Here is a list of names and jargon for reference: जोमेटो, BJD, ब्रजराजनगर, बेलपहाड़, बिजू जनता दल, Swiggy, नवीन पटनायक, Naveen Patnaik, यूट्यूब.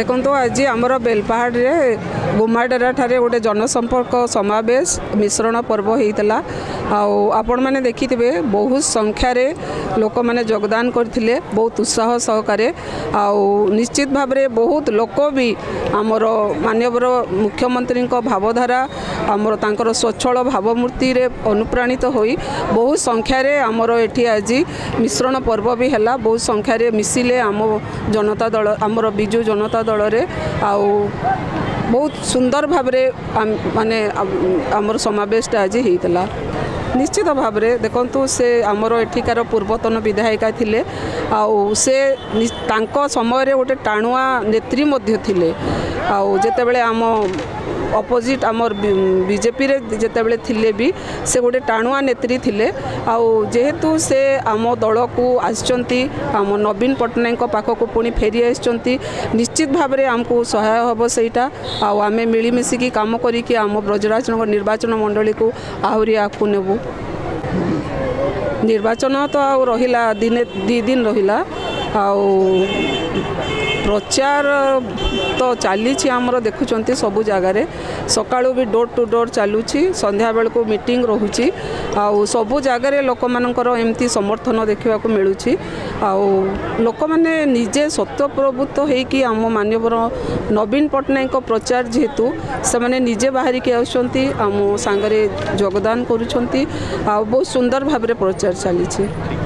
देखो आज आमर बेलपहाड़ गुमाडेरा ठारे गोटे जनसंपर्क समावेश मिश्रण पर्व होता आपण मैंने देखि बहुत संख्यार लोक मैंने योगदान करते बहुत उत्साह सहकारे निश्चित भाव में बहुत लोक भी आमर मानवर मुख्यमंत्री भावधारा आमर तांकर स्वच्छल भावमूर्ति अनुप्राणित हो बहुत संख्यार आमर ये आज मिश्रण पर्व भी है बहुत संख्यार मिसिले आम जनता दल आमर बिजू जनता दलरे बहुत सुंदर भाव माने आमर समावेश आज होता निश्चित भाव में देखु से आमर एठिकार पूर्वतन विधायिका थिले से तांको समय गोटे टाणुआ नेत्री मध्य थिले जेतेबेले आम अपोजिट आमर बीजेपी रे जेतेबेले थिले भी से गोटे टाणुआ नेत्री थिले जेहेतु से आम दल को आछंती आम नवीन पटनायक पाखक पुणी फेरी आछंती निश्चित भाव में आमको सहाय होबो सेटा आमे मिलीमिसी की काम करिके आम ब्रजराजनगर निर्वाचन मंडली को आहुरी आगु नेबू निर्वाचन तो आउ रहिला दिने दी दिन रहिला प्रचार तो चली आमर देखुं सबू जगार सका भी डोर टू डोर चलुची संध्या बेल को मीटिंग रोचे आबू जगार लोक मानकर एमती समर्थन देखा मिलूँ लोक मैंने निजे सत्यप्रवृत्त होम मानवर नवीन पट्टनायक प्रचार जेहेतु से निजे बाहर की आम सागर योगदान करुँच बहुत सुंदर भाव में प्रचार चली।